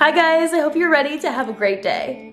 Hi guys, I hope you're ready to have a great day.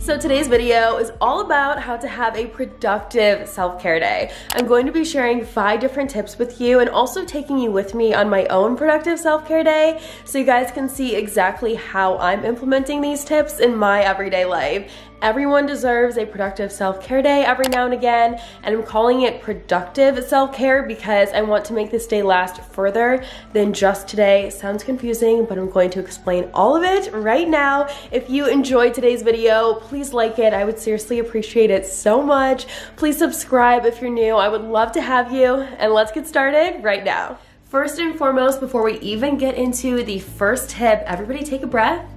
So today's video is all about how to have a productive self-care day. I'm going to be sharing 5 different tips with you and also taking you with me on my own productive self-care day so you guys can see exactly how I'm implementing these tips in my everyday life. Everyone deserves a productive self-care day every now and again, and I'm calling it productive self-care because I want to make this day last further than just today. Sounds confusing, but I'm going to explain all of it right now. If you enjoyed today's video, please like it. I would seriously appreciate it so much. Please subscribe if you're new. I would love to have you, and let's get started right now. First and foremost, before we even get into the first tip, everybody take a breath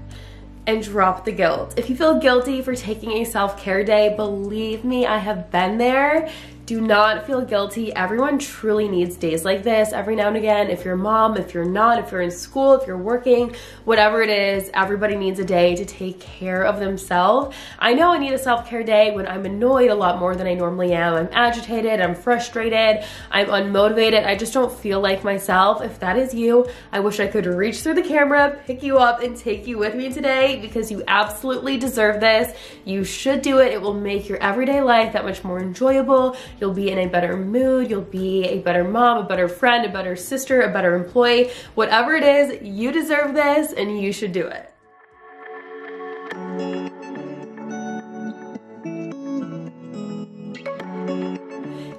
and drop the guilt. If you feel guilty for taking a self-care day, believe me, I have been there. Do not feel guilty. Everyone truly needs days like this every now and again. If you're a mom, if you're not, if you're in school, if you're working, whatever it is, everybody needs a day to take care of themselves. I know I need a self-care day when I'm annoyed a lot more than I normally am. I'm agitated, I'm frustrated, I'm unmotivated, I just don't feel like myself. If that is you, I wish I could reach through the camera, pick you up, and take you with me today because you absolutely deserve this. You should do it. It will make your everyday life that much more enjoyable. You'll be in a better mood, you'll be a better mom, a better friend, a better sister, a better employee. Whatever it is, you deserve this and you should do it.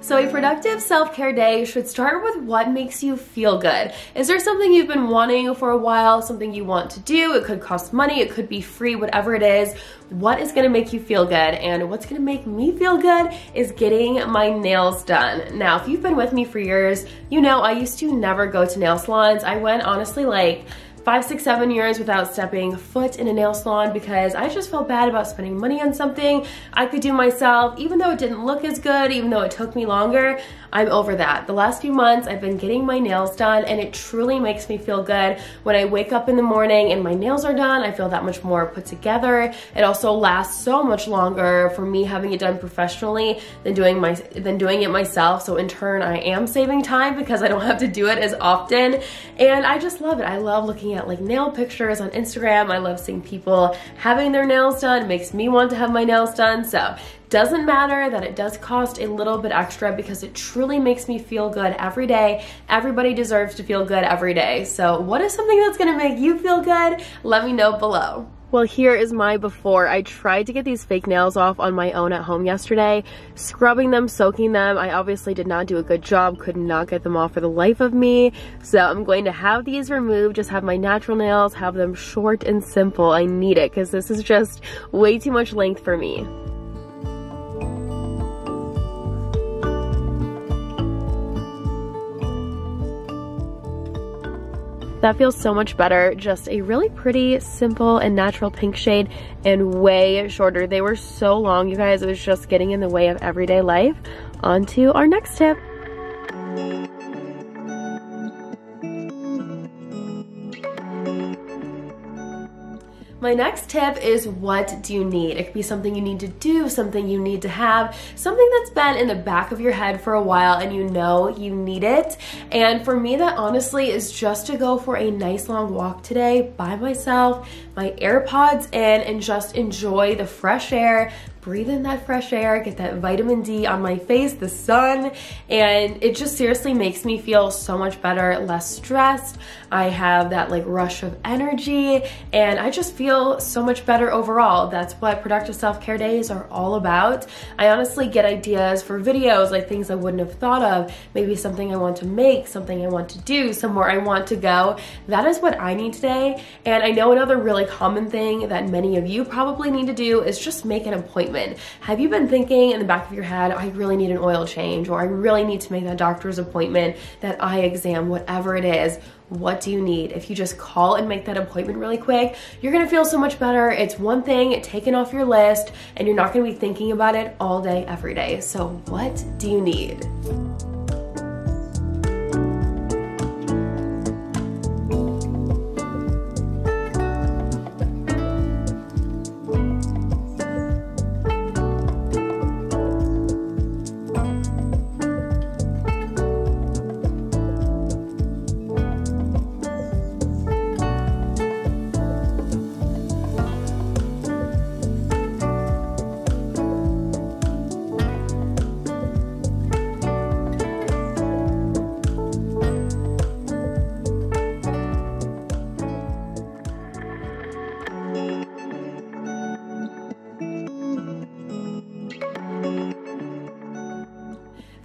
So a productive self-care day should start with what makes you feel good. Is there something you've been wanting for a while, something you want to do? It could cost money, it could be free, whatever it is. What is gonna make you feel good? And what's gonna make me feel good is getting my nails done. Now, if you've been with me for years, you know I used to never go to nail salons. I went honestly like 5, 6, 7 years without stepping foot in a nail salon because I just felt bad about spending money on something I could do myself. Even though it didn't look as good, even though it took me longer, I'm over that. The last few months I've been getting my nails done and it truly makes me feel good. When I wake up in the morning and my nails are done, I feel that much more put together. It also lasts so much longer for me having it done professionally than doing it myself. So in turn, I am saving time because I don't have to do it as often. And I just love it. I love looking at like nail pictures on Instagram. I love seeing people having their nails done. It makes me want to have my nails done. So doesn't matter that it does cost a little bit extra because it truly makes me feel good every day. Everybody deserves to feel good every day. So what is something that's gonna make you feel good? Let me know below. Well, here is my before. I tried to get these fake nails off on my own at home yesterday, scrubbing them, soaking them. I obviously did not do a good job, could not get them off for the life of me. So I'm going to have these removed, just have my natural nails, have them short and simple. I need it because this is just way too much length for me. That feels so much better. Just a really pretty, simple, and natural pink shade and way shorter. They were so long, you guys. It was just getting in the way of everyday life. On to our next tip. My next tip is what do you need? It could be something you need to do, something you need to have, something that's been in the back of your head for a while and you know you need it. And for me, that honestly is just to go for a nice long walk today by myself, my AirPods in, and just enjoy the fresh air. Breathe in that fresh air, get that vitamin D on my face, the sun, and it just seriously makes me feel so much better, less stressed. I have that like rush of energy and I just feel so much better overall. That's what productive self-care days are all about. I honestly get ideas for videos, like things I wouldn't have thought of, maybe something I want to make, something I want to do, somewhere I want to go. That is what I need today. And I know another really common thing that many of you probably need to do is just make an appointment human. Have you been thinking in the back of your head, I really need an oil change, or I really need to make that doctor's appointment, that eye exam, whatever it is? What do you need? If you just call and make that appointment really quick, you're gonna feel so much better. It's one thing taken off your list, and you're not gonna be thinking about it all day, every day. So what do you need?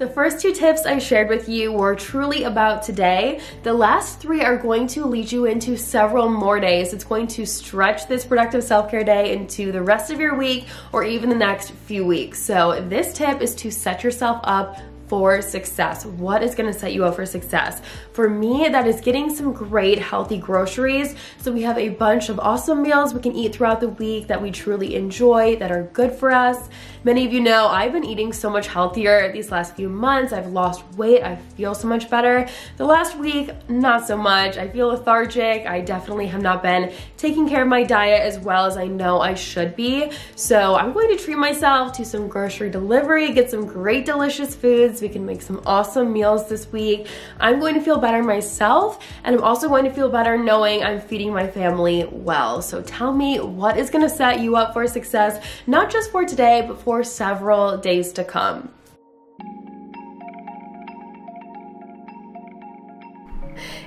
The first two tips I shared with you were truly about today. The last three are going to lead you into several more days. It's going to stretch this productive self-care day into the rest of your week or even the next few weeks. So this tip is to set yourself up for success. What is gonna set you up for success? For me, that is getting some great healthy groceries. So we have a bunch of awesome meals we can eat throughout the week that we truly enjoy, that are good for us. Many of you know I've been eating so much healthier these last few months. I've lost weight, I feel so much better. The last week, not so much. I feel lethargic. I definitely have not been taking care of my diet as well as I know I should be. So I'm going to treat myself to some grocery delivery, get some great delicious foods. We can make some awesome meals this week. I'm going to feel better myself, and I'm also going to feel better knowing I'm feeding my family well. So tell me, what is gonna set you up for success, not just for today, but for several days to come?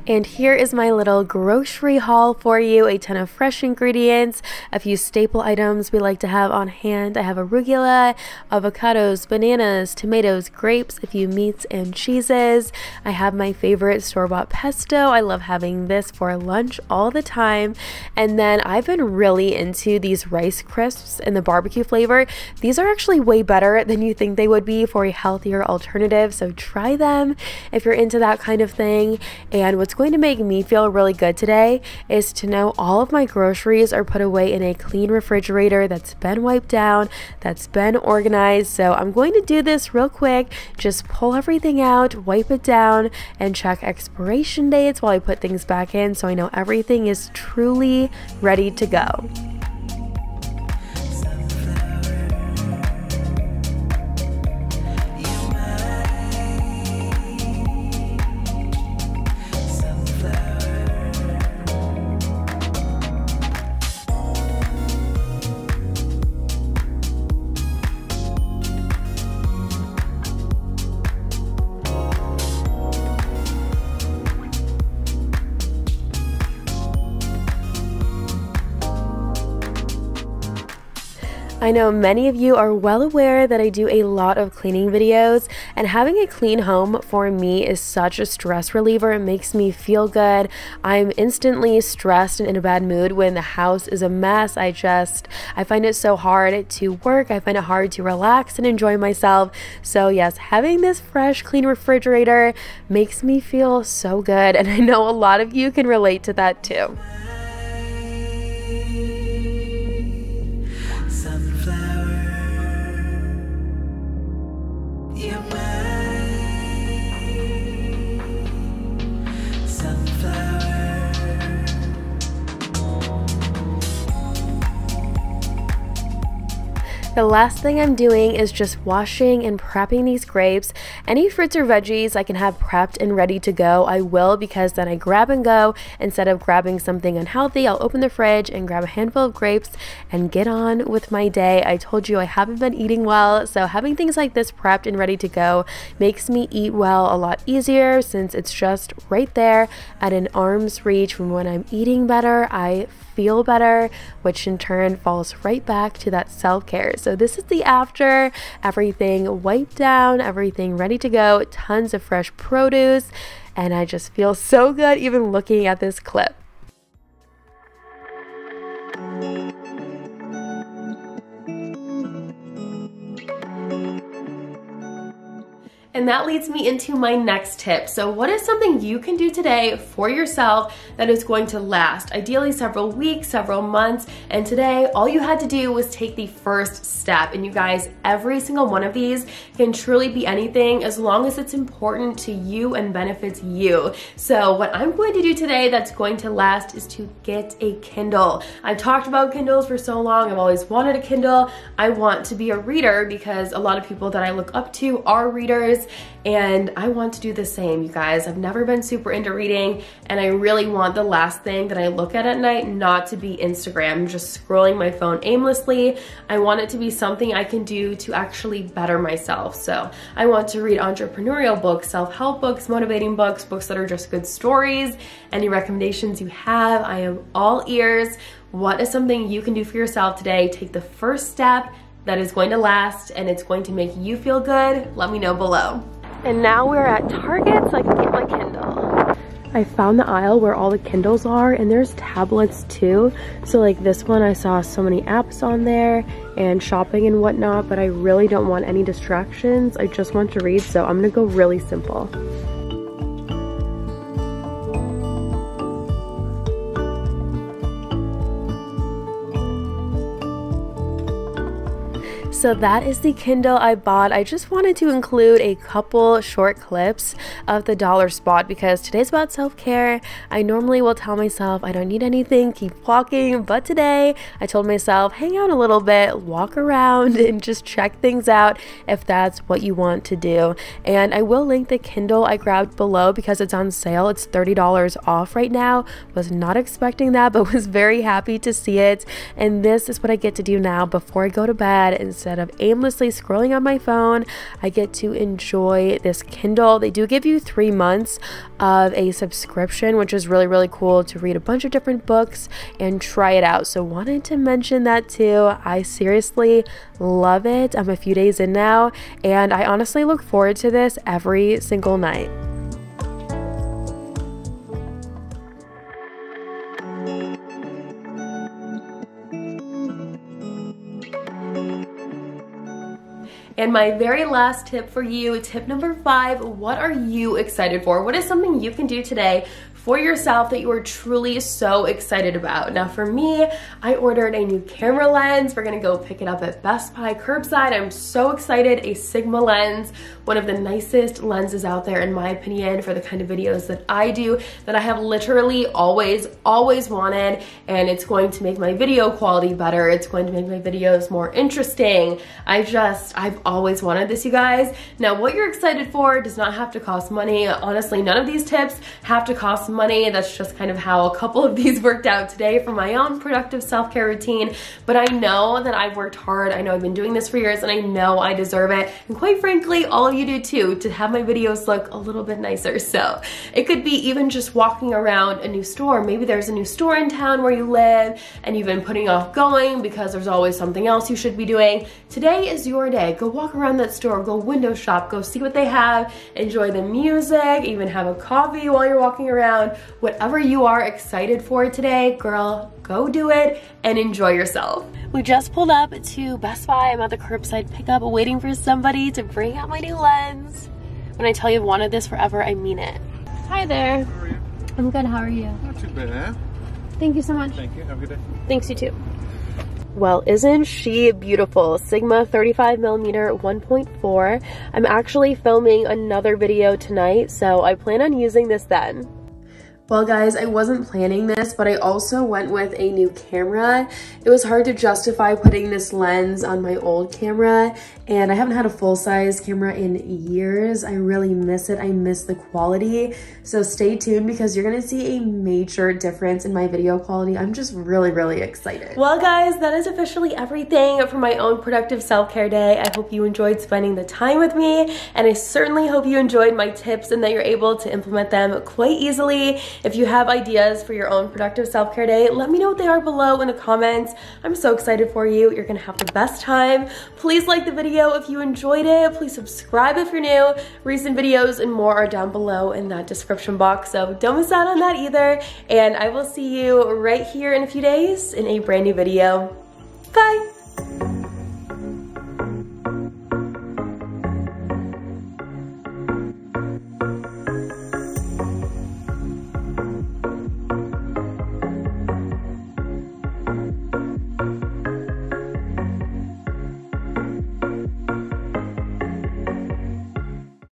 And here is my little grocery haul for you. A ton of fresh ingredients, a few staple items we like to have on hand. I have arugula, avocados, bananas, tomatoes, grapes, a few meats and cheeses. I have my favorite store-bought pesto. I love having this for lunch all the time. And then I've been really into these rice crisps in the barbecue flavor. These are actually way better than you think they would be for a healthier alternative, so try them if you're into that kind of thing. And what's going to make me feel really good today is to know all of my groceries are put away in a clean refrigerator that's been wiped down, that's been organized. So I'm going to do this real quick, just pull everything out, wipe it down, and check expiration dates while I put things back in, so I know everything is truly ready to go. I know many of you are well aware that I do a lot of cleaning videos, and having a clean home for me is such a stress reliever. It makes me feel good. I'm instantly stressed and in a bad mood when the house is a mess. I find it so hard to work. I find it hard to relax and enjoy myself. So yes, having this fresh, clean refrigerator makes me feel so good, and I know a lot of you can relate to that too. The last thing I'm doing is just washing and prepping these grapes. Any fruits or veggies I can have prepped and ready to go, I will, because then I grab and go. Instead of grabbing something unhealthy, I'll open the fridge and grab a handful of grapes and get on with my day. I told you I haven't been eating well, so having things like this prepped and ready to go makes me eat well a lot easier, since it's just right there at an arm's reach. From when I'm eating better, I feel better, which in turn falls right back to that self-care. So this is the after, everything wiped down, everything ready to go, tons of fresh produce, and I just feel so good even looking at this clip. And that leads me into my next tip. So what is something you can do today for yourself that is going to last, ideally several weeks, several months, and today all you had to do was take the first step. And you guys, every single one of these can truly be anything as long as it's important to you and benefits you. So what I'm going to do today that's going to last is to get a Kindle. I've talked about Kindles for so long. I've always wanted a Kindle. I want to be a reader because a lot of people that I look up to are readers. And I want to do the same, you guys. I've never been super into reading, and I really want the last thing that I look at night not to be Instagram. I'm just scrolling my phone aimlessly. I want it to be something I can do to actually better myself. So I want to read entrepreneurial books, self-help books, motivating books, books that are just good stories. Any recommendations you have, I am all ears. What is something you can do for yourself today? Take the first step that is going to last and it's going to make you feel good. Let me know below. And now we're at Target so I can get my Kindle. I found the aisle where all the Kindles are, and there's tablets too. So like this one, I saw so many apps on there and shopping and whatnot, but I really don't want any distractions. I just want to read, so I'm gonna go really simple. So that is the Kindle I bought. I just wanted to include a couple short clips of the dollar spot because today's about self-care. I normally will tell myself I don't need anything, keep walking, but today I told myself hang out a little bit, walk around and just check things out if that's what you want to do. And I will link the Kindle I grabbed below because it's on sale. It's $30 off right now. Was not expecting that, but was very happy to see it. And this is what I get to do now before I go to bed. Instead of aimlessly scrolling on my phone, I get to enjoy this Kindle. They do give you 3 months of a subscription, which is really, really cool to read a bunch of different books and try it out. So wanted to mention that too. I seriously love it. I'm a few days in now, and I honestly look forward to this every single night. And my very last tip for you, tip number 5, what are you excited for? What is something you can do today for yourself that you are truly so excited about? Now for me, I ordered a new camera lens. We're gonna go pick it up at Best Buy curbside. I'm so excited, a Sigma lens, one of the nicest lenses out there in my opinion for the kind of videos that I do, that I have literally always, always wanted, and it's going to make my video quality better. It's going to make my videos more interesting. I've always wanted this, you guys. Now what you're excited for does not have to cost money. Honestly, none of these tips have to cost money. That's just kind of how a couple of these worked out today for my own productive self-care routine. But I know that I've worked hard. I know I've been doing this for years, and I know I deserve it. And quite frankly, all of you do too, to have my videos look a little bit nicer. So it could be even just walking around a new store. Maybe there's a new store in town where you live and you've been putting off going because there's always something else you should be doing. Today is your day. Go walk around that store, go window shop, go see what they have, enjoy the music, even have a coffee while you're walking around. Whatever you are excited for today, girl, go do it and enjoy yourself. We just pulled up to Best Buy. I'm at the curbside pickup waiting for somebody to bring out my new lens. When I tell you I've wanted this forever, I mean it. Hi there. How are you? I'm good, how are you? Not too bad. Thank you so much. Thank you, have a good day. Thanks, you too. Well, isn't she beautiful? Sigma 35mm 1.4. I'm actually filming another video tonight, so I plan on using this then. Well guys, I wasn't planning this, but I also went with a new camera. It was hard to justify putting this lens on my old camera, and I haven't had a full-size camera in years. I really miss it. I miss the quality. So stay tuned because you're gonna see a major difference in my video quality. I'm just really, really excited. Well guys, that is officially everything for my own productive self-care day. I hope you enjoyed spending the time with me, and I certainly hope you enjoyed my tips and that you're able to implement them quite easily. If you have ideas for your own productive self-care day, let me know what they are below in the comments. I'm so excited for you. You're gonna have the best time. Please like the video if you enjoyed it. Please subscribe if you're new. Recent videos and more are down below in that description box, so don't miss out on that either. And I will see you right here in a few days in a brand new video. Bye.